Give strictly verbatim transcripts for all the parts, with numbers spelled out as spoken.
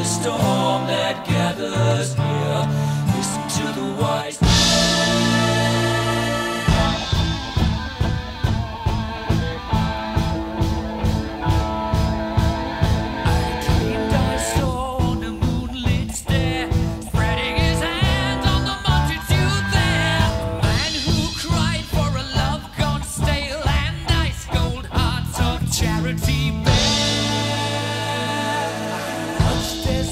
Storm that gathers here, listen to the wise man. I dreamed I saw on a moonlit stair, spreading his hands on the multitude there, a man who cried for a love gone stale and ice cold hearts of charity you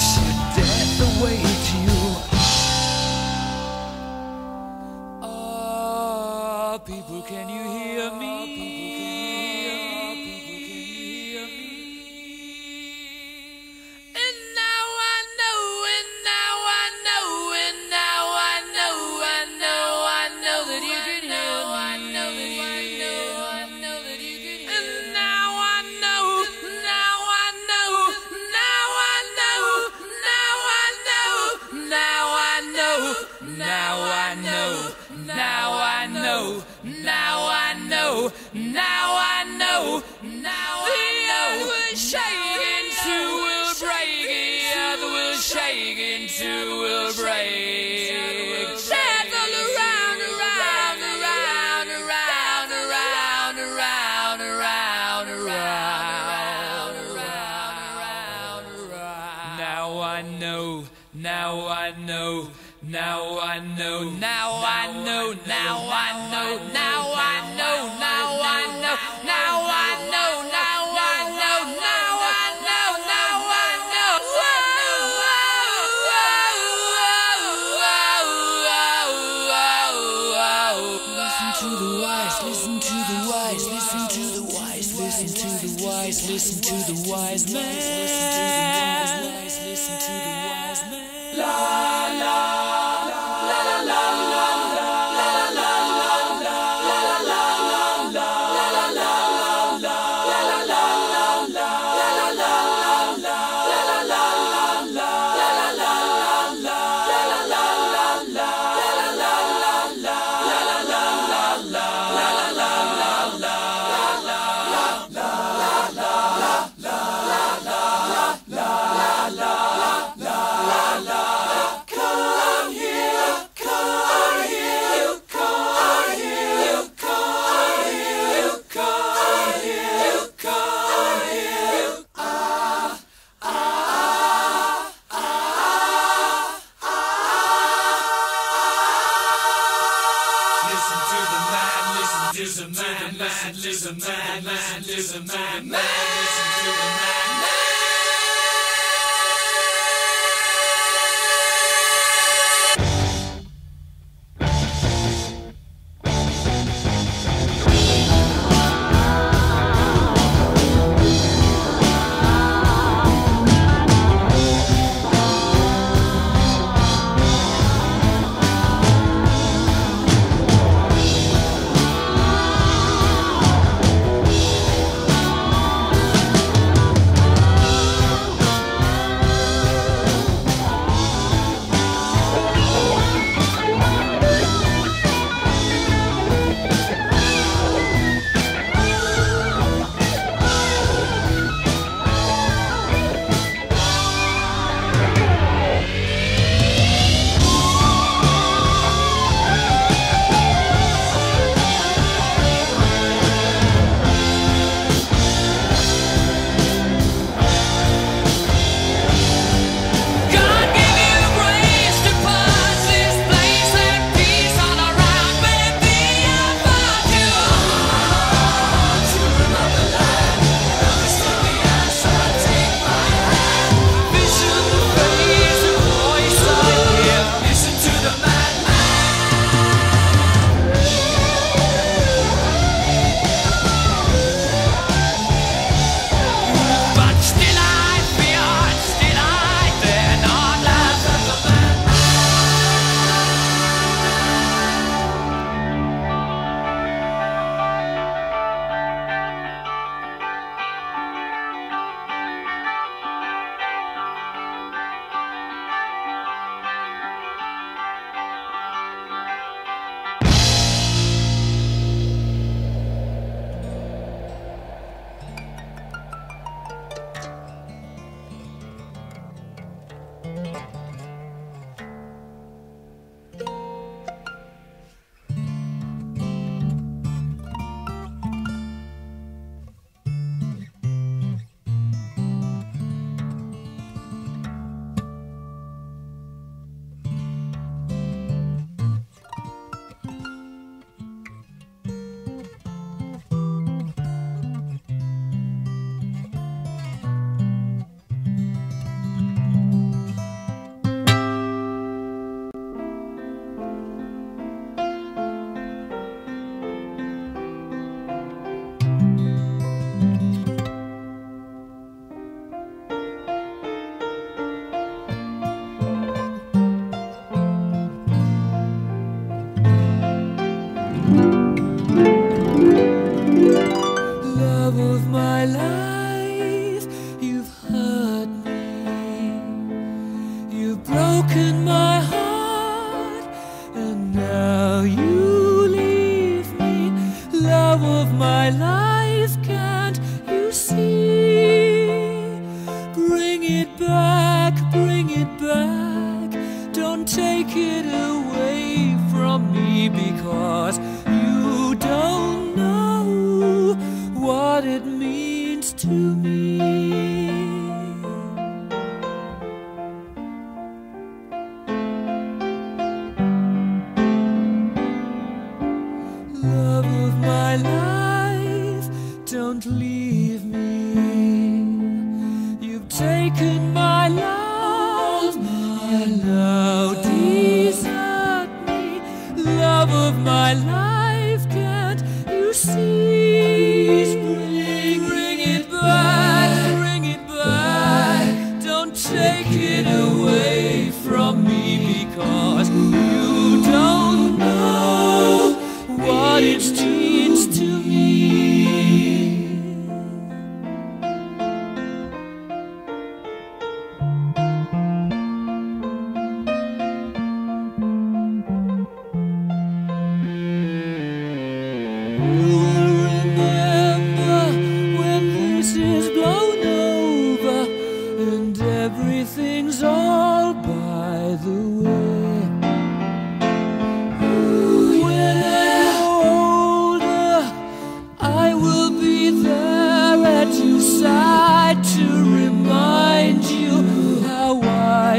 should death await you. Oh, people, can you hear me? And now I know, and now I know, and now I know, I know, I know that you can hear me. I know that you can hear me. And now I know, now I know. Now I know, now I know, now I know, now I know, now I know. The earth will shake into, will break. The earth will shake into, will break. Travel around, around, around, around, around, around, around, around, around, around. Now I know, now I know. Now I know, now I know, now I know, now I know, now I know, now I know, now I know, now I know, now I know. Listen to the wise, listen to the wise, listen to the wise, listen to the wise, listen to the wise man. Listen to the wise man. La la. La is a man, man is a man, man, man. Listen to the man, man.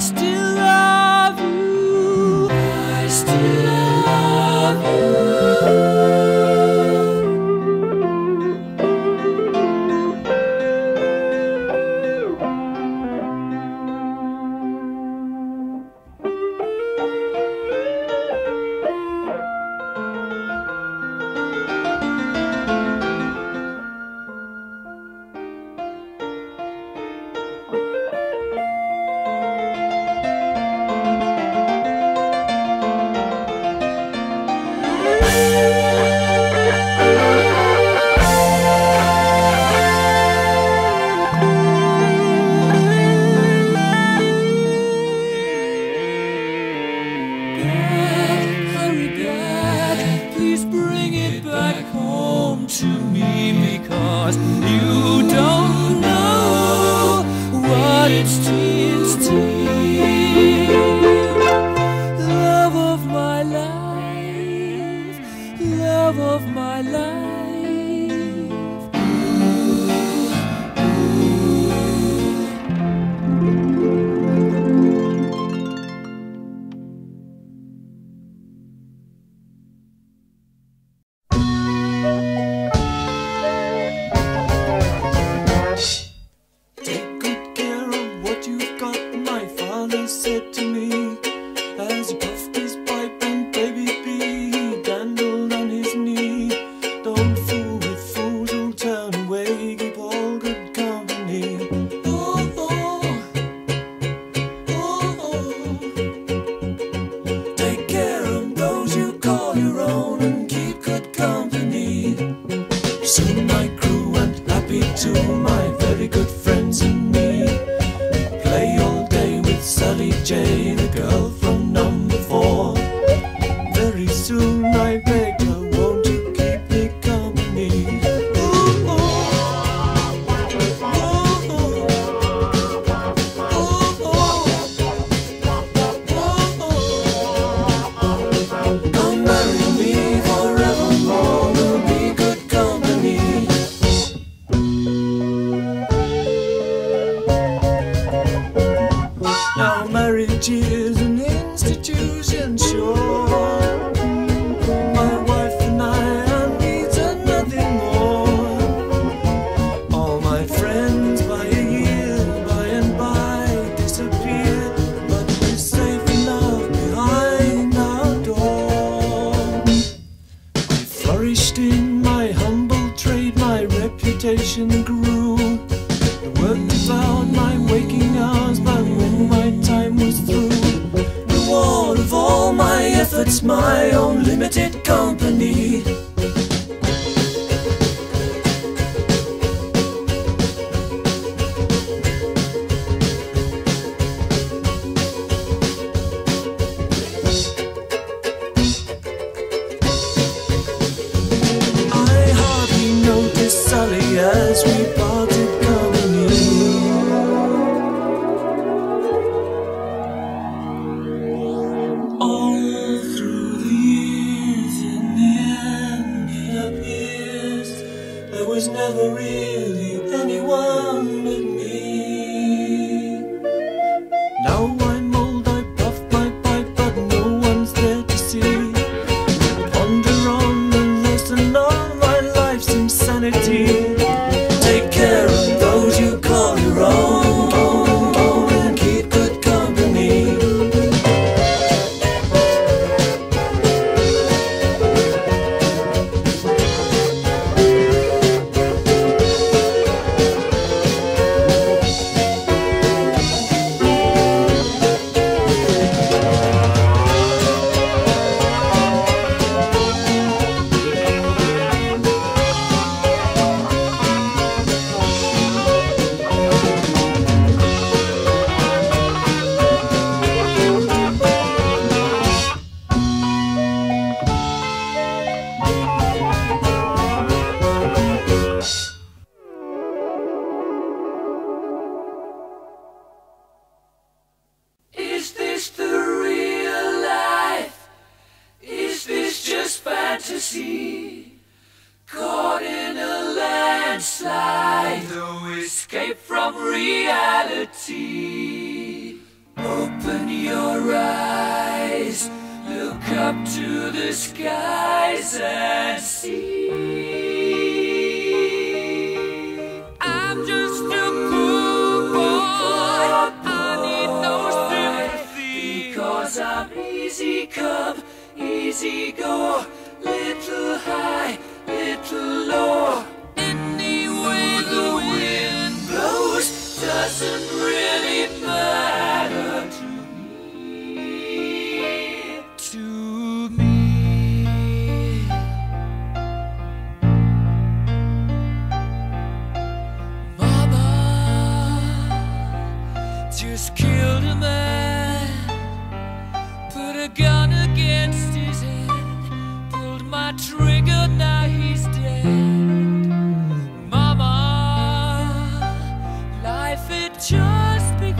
Still love you. Just because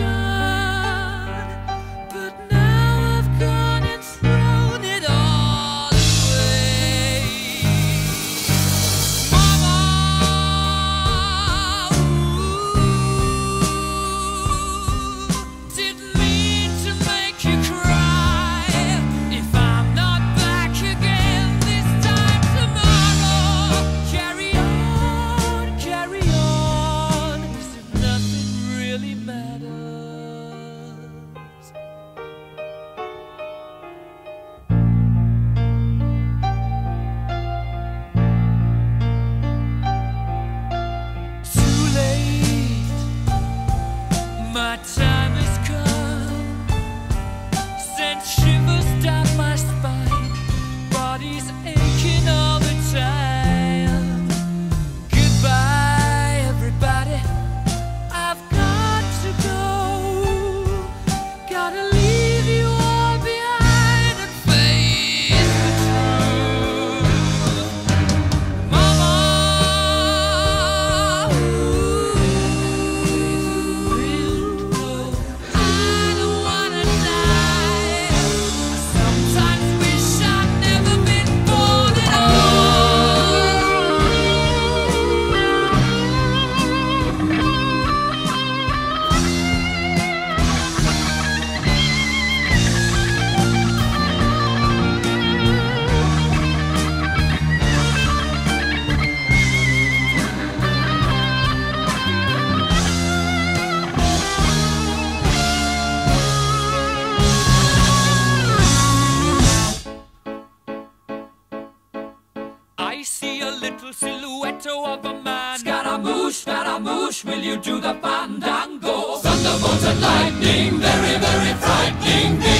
I see a little silhouette of a man. Scaramouche, Scaramouche, will you do the fandango? Thunderbolts and lightning, very, very frightening me.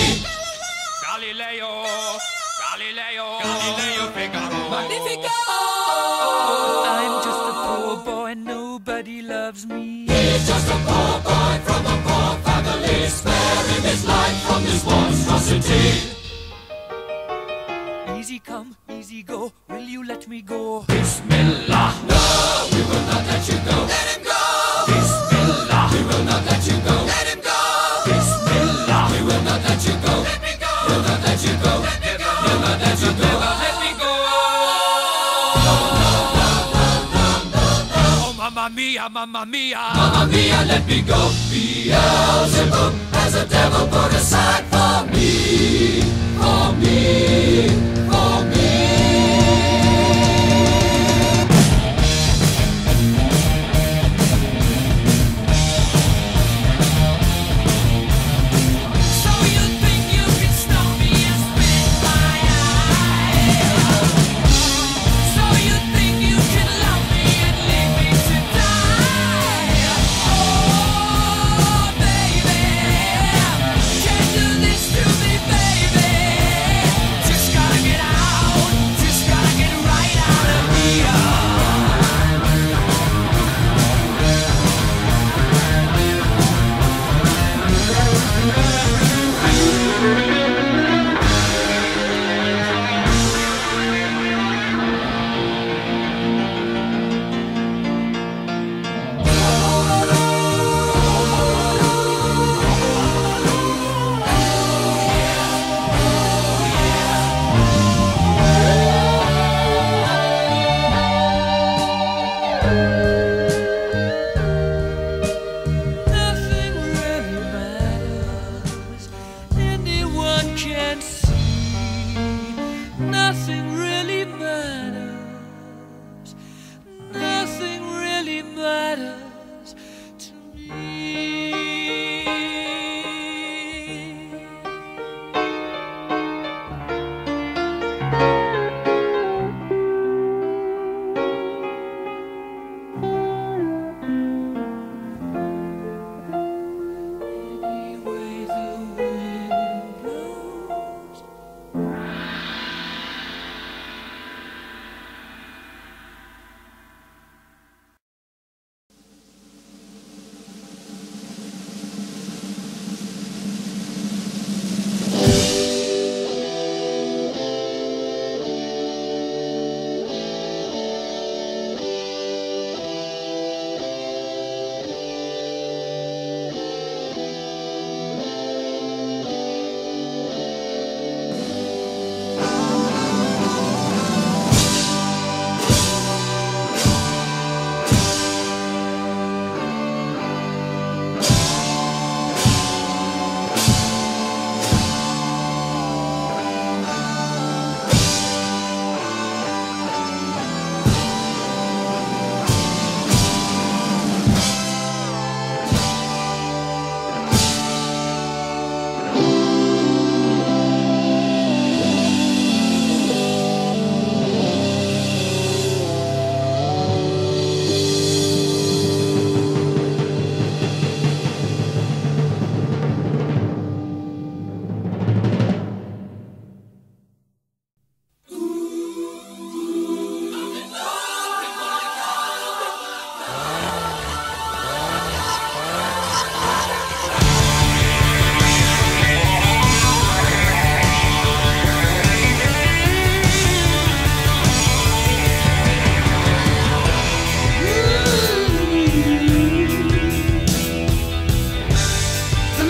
Galileo, Galileo, Galileo Figaro, Magnifico. I'm just a poor boy, nobody loves me. He's just a poor boy from a poor family. Spare him his life from this monstrosity. Easy come, easy go, will you let me go? Bismillah! No, we will not let you go! Let him go! Bismillah! We will not let you go! Let him go! Bismillah! We will not let you go! Let me go! We'll not let you go! Let me go! We'll not let you go! Never let me go! No, no, no, no, no, no, no! Oh, mamma mia, mamma mia! Mamma mia, let me go! Beelzebub has a devil put aside for me! For me! Oh,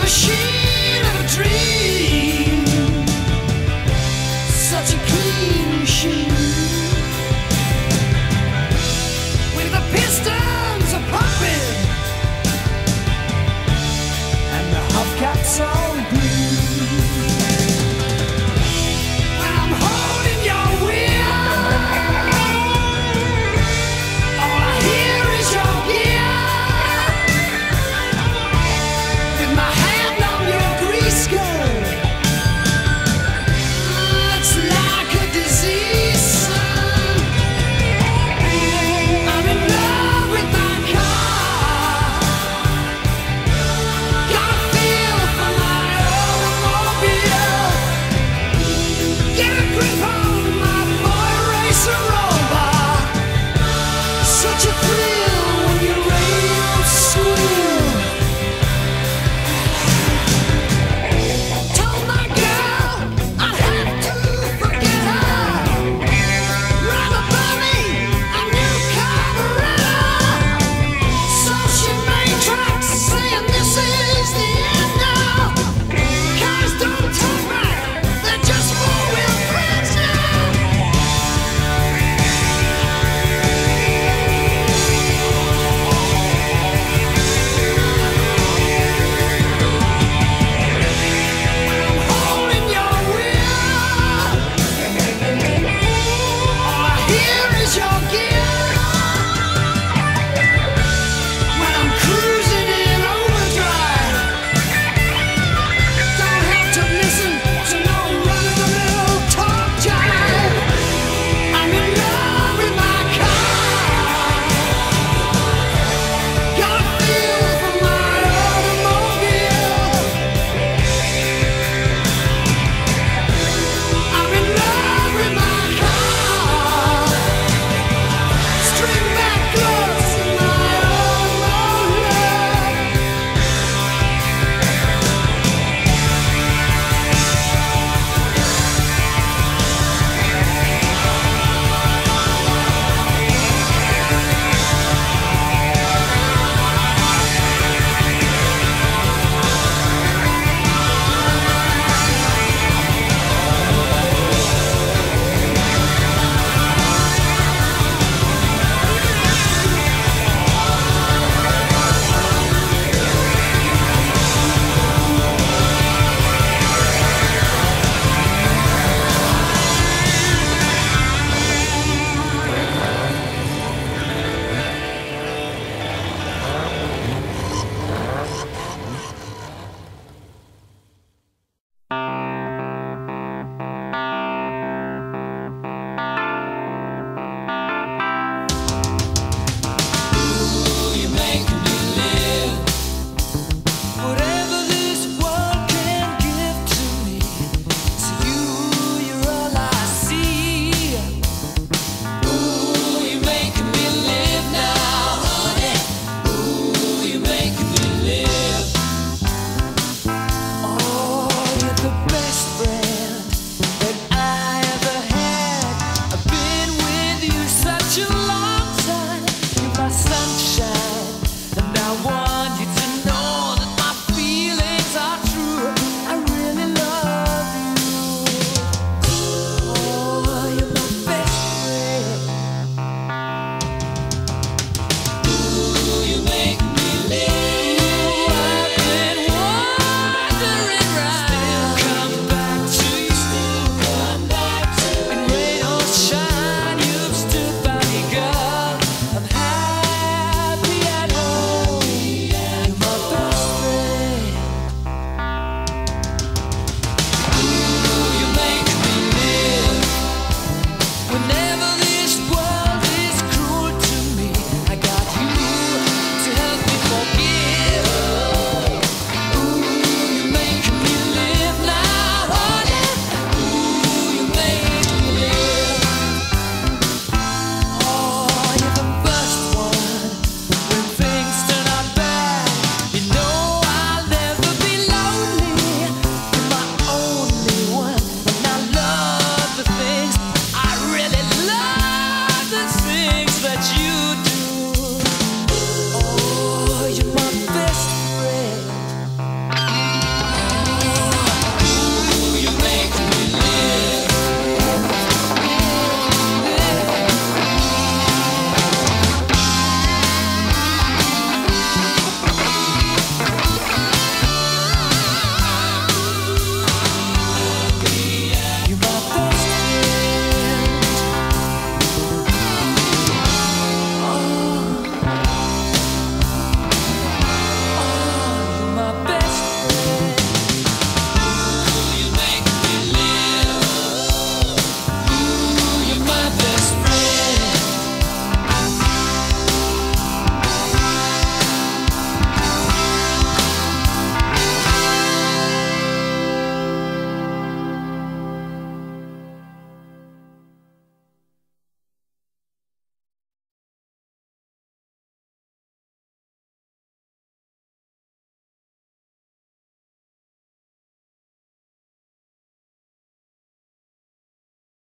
machine.